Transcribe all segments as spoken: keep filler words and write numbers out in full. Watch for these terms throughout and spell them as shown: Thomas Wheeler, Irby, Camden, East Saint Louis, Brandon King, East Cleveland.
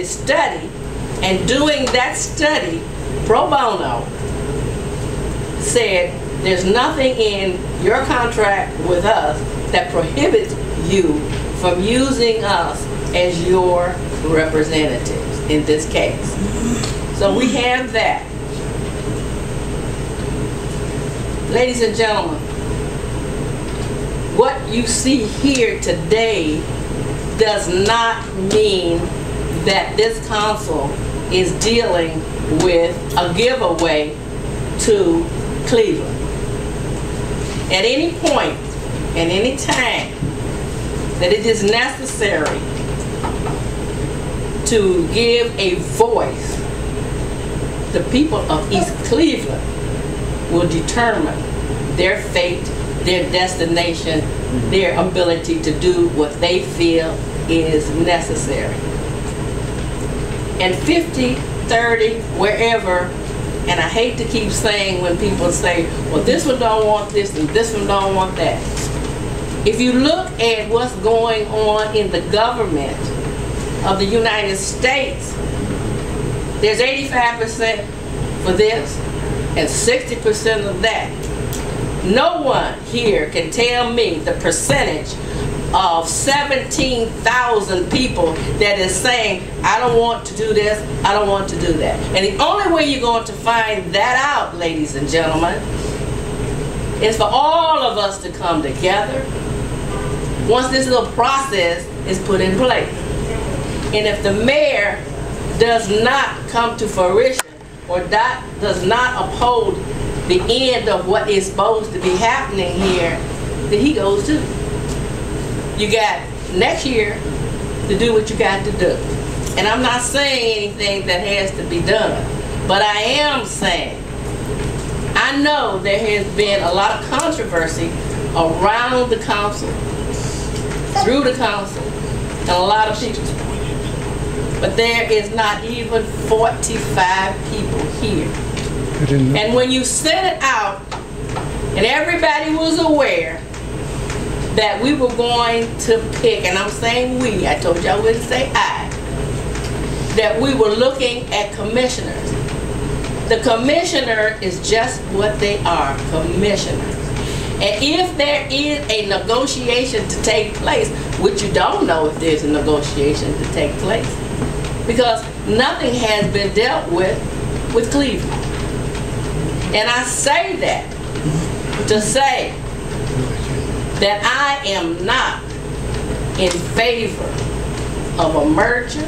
is study, and doing that study pro bono, said there's nothing in your contract with us that prohibits you from using us as your representatives in this case. So we have that. Ladies and gentlemen, what you see here today does not mean that this council is dealing with a giveaway to Cleveland. At any point, at any time, that it is necessary to give a voice, the people of East Cleveland will determine their fate, their destination, their ability to do what they feel is necessary. And fifty, thirty, wherever, and I hate to keep saying when people say, well, this one don't want this and this one don't want that. If you look at what's going on in the government of the United States, there's eighty-five percent for this and sixty percent of that. No one here can tell me the percentage of seventeen thousand people that is saying, I don't want to do this, I don't want to do that. And the only way you're going to find that out, ladies and gentlemen, is for all of us to come together once this little process is put in place. And if the mayor does not come to fruition or that does not uphold the end of what is supposed to be happening here, then he goes too. You got next year to do what you got to do. And I'm not saying anything that has to be done, but I am saying, I know there has been a lot of controversy around the council, through the council, and a lot of people. But there is not even forty-five people here. And when you set it out, and everybody was aware that we were going to pick, and I'm saying we, I told you I wouldn't say I, that we were looking at commissioners. The commissioner is just what they are, commissioners. And if there is a negotiation to take place, which you don't know if there's a negotiation to take place, because nothing has been dealt with with Cleveland. And I say that to say that I am not in favor of a merger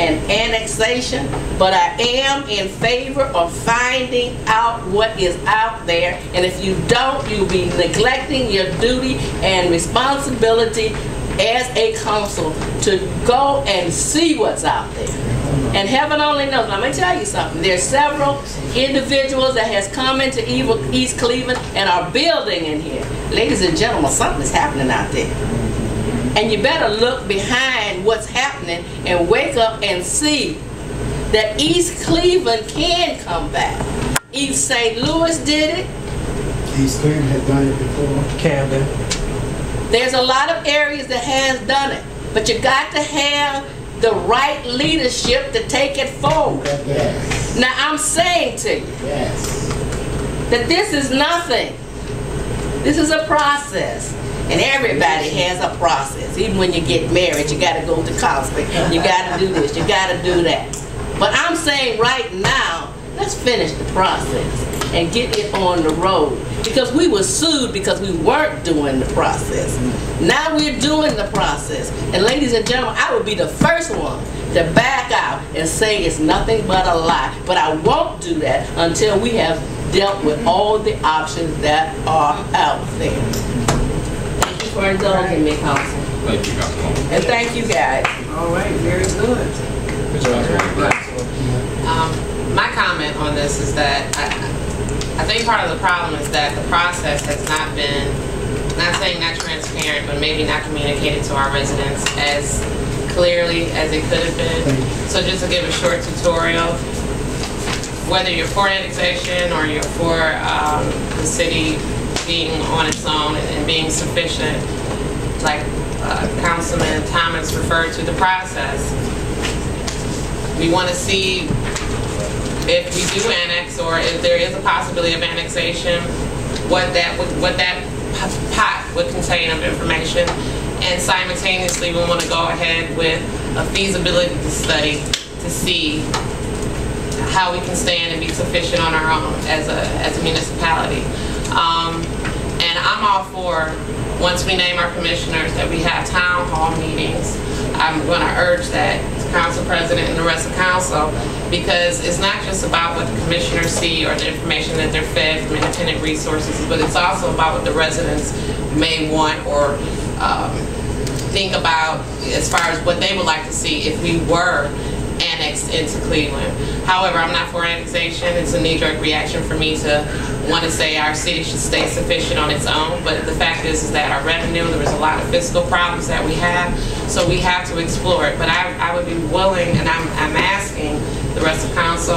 and annexation, but I am in favor of finding out what is out there, and if you don't, you'll be neglecting your duty and responsibility as a council to go and see what's out there. And heaven only knows, I'm going to tell you something, there's several individuals that has come into East Cleveland and are building in here. Ladies and gentlemen, something's happening out there. And you better look behind what's happening and wake up and see that East Cleveland can come back. East Saint Louis did it. East Cleveland has done it before. Camden. There's a lot of areas that has done it, but you got to have the right leadership to take it forward. Yes. Now I'm saying to you yes. that this is nothing. This is a process. And everybody has a process. Even when you get married, you got to go to counseling. You got to do this. You got to do that. But I'm saying right now, let's finish the process and get it on the road. Because we were sued because we weren't doing the process. Now we're doing the process. And ladies and gentlemen, I would be the first one to back out and say it's nothing but a lie. But I won't do that until we have dealt with all the options that are out there. For indulging me, Council. Thank you, Councilwoman. And thank you, guys. All right, very good. Very good. Um, my comment on this is that I, I think part of the problem is that the process has not been, not saying not transparent, but maybe not communicated to our residents as clearly as it could have been. So just to give a short tutorial, whether you're for annexation or you're for um, the city being on its own and being sufficient, like uh, Councilman Thomas referred to the process. We want to see if we do annex, or if there is a possibility of annexation, what that would, what that pot would contain of information. And simultaneously, we want to go ahead with a feasibility study to see how we can stand and be sufficient on our own as a as a municipality. Um, and I'm all for, once we name our commissioners, that we have town hall meetings. I'm going to urge that to council president and the rest of council, because it's not just about what the commissioners see or the information that they're fed from independent resources, but it's also about what the residents may want or um, think about as far as what they would like to see if we were annexed into Cleveland. However, I'm not for annexation. It's a knee-jerk reaction for me to want to say our city should stay sufficient on its own, but the fact is, is that our revenue, there was a lot of fiscal problems that we have, so we have to explore it. But I, I would be willing, and I'm, I'm asking the rest of council,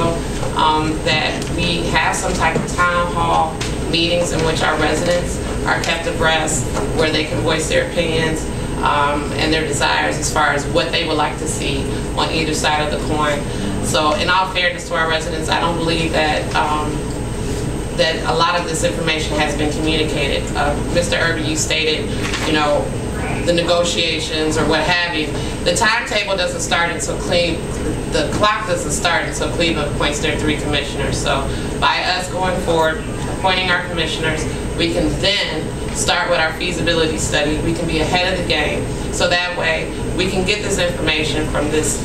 um, that we have some type of town hall meetings in which our residents are kept abreast, where they can voice their opinions Um, and their desires as far as what they would like to see on either side of the coin. So in all fairness to our residents, I don't believe that um, that a lot of this information has been communicated. Uh, Mister Irby, you stated, you know, the negotiations or what have you. The timetable doesn't start until Cleve, the clock doesn't start until Cleveland appoints their three commissioners. So by us going forward, appointing our commissioners, we can then start with our feasibility study. We can be ahead of the game, so that way we can get this information from this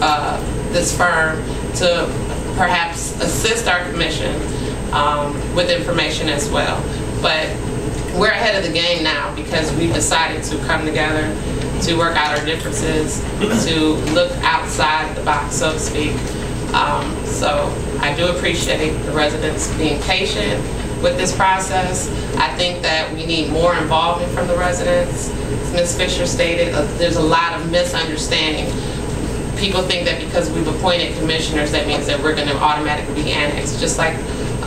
uh, this firm to perhaps assist our commission um, with information as well. But we're ahead of the game now because we've decided to come together to work out our differences, to look outside the box, so to speak. Um, so I do appreciate the residents being patient with this process. I think that we need more involvement from the residents. As Miz Fisher stated, uh, there's a lot of misunderstanding. People think that because we've appointed commissioners, that means that we're going to automatically be annexed. Just like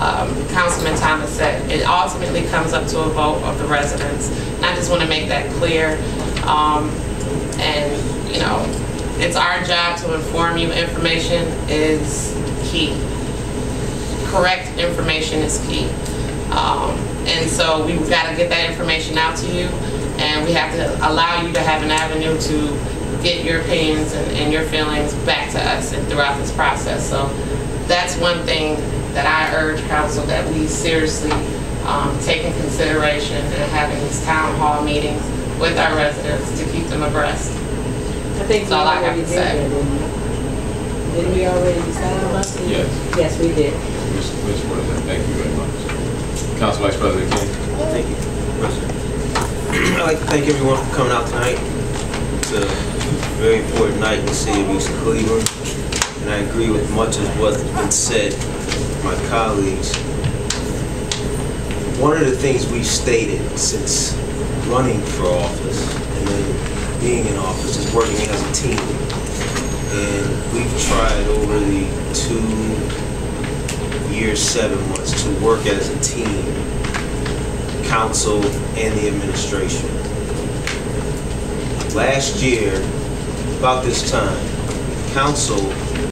um, Councilman Thomas said, it ultimately comes up to a vote of the residents. And I just want to make that clear. Um, and, you know, it's our job to inform you. Information is key. Correct information is key. Um, and so we've got to get that information out to you, and we have to allow you to have an avenue to get your opinions and, and your feelings back to us and throughout this process. So that's one thing that I urge council, that we seriously um, take in consideration and having these town hall meetings with our residents to keep them abreast. I think that's all I have to say. Did we already decide on that? Yes. Yes, we did. Miz President, thank you very much. Council Vice President King. Thank you, President. I'd like to thank everyone for coming out tonight. It's a very important night in the city of East Cleveland, and I agree with much of what has been said by my colleagues. One of the things we've stated since running for office and then being in office is working as a team. And we've tried over the two years, seven months, to work as a team, council and the administration. Last year, about this time, council